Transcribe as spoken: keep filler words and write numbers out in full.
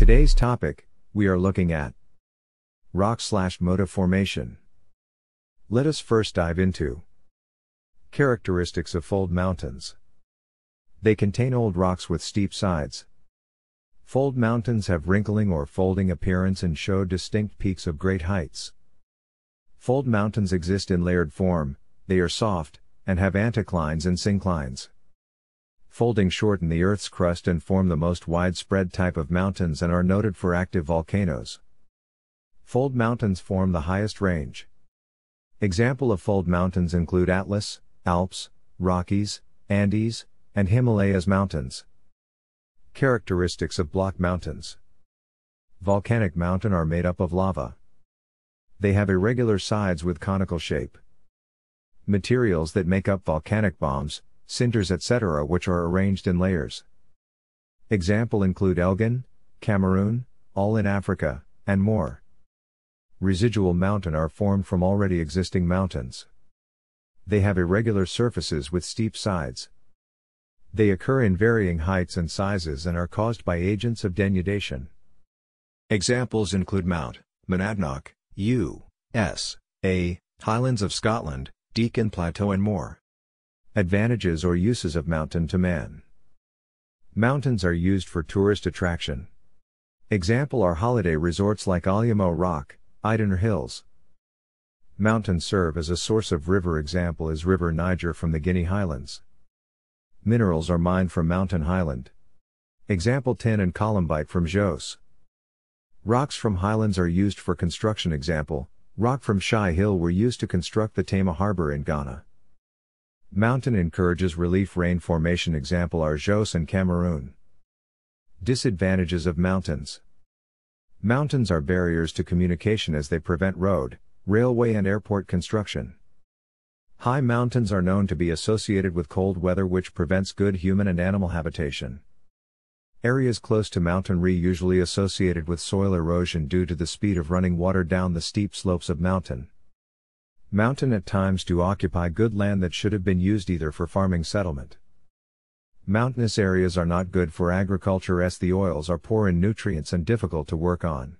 today's topic, we are looking at rock slash motta formation. Let us first dive into characteristics of fold mountains. They contain old rocks with steep sides. Fold mountains have wrinkling or folding appearance and show distinct peaks of great heights. Fold mountains exist in layered form, they are soft, and have anticlines and synclines. Folding shorten the Earth's crust and form the most widespread type of mountains and are noted for active volcanoes. Fold mountains form the highest range. Example of fold mountains include Atlas, Alps, Rockies, Andes, and Himalayas mountains. Characteristics of block mountains. Volcanic mountains are made up of lava. They have irregular sides with conical shape. Materials that make up volcanic bombs, cinders et cetera which are arranged in layers. Example include Elgon, Cameroon, all in Africa, and more. Residual mountains are formed from already existing mountains. They have irregular surfaces with steep sides. They occur in varying heights and sizes and are caused by agents of denudation. Examples include Mount Monadnock, U S A, Highlands of Scotland, Deccan Plateau and more. Advantages or uses of mountain to man. Mountains are used for tourist attraction. Example are holiday resorts like Olumo Rock, Idanre Hills. Mountains serve as a source of river. Example is River Niger from the Guinea Highlands. Minerals are mined from mountain highland. Example tin and columbite from Jos. Rocks from highlands are used for construction. Example, rock from Shai Hill were used to construct the Tema Harbour in Ghana. Mountain encourages relief rain formation. Example are Jos and Cameroon. Disadvantages of mountains. Mountains are barriers to communication as they prevent road, railway and airport construction. High mountains are known to be associated with cold weather which prevents good human and animal habitation. Areas close to mountainry usually associated with soil erosion due to the speed of running water down the steep slopes of mountain. Mountain at times do occupy good land that should have been used either for farming settlement. Mountainous areas are not good for agriculture as the soils are poor in nutrients and difficult to work on.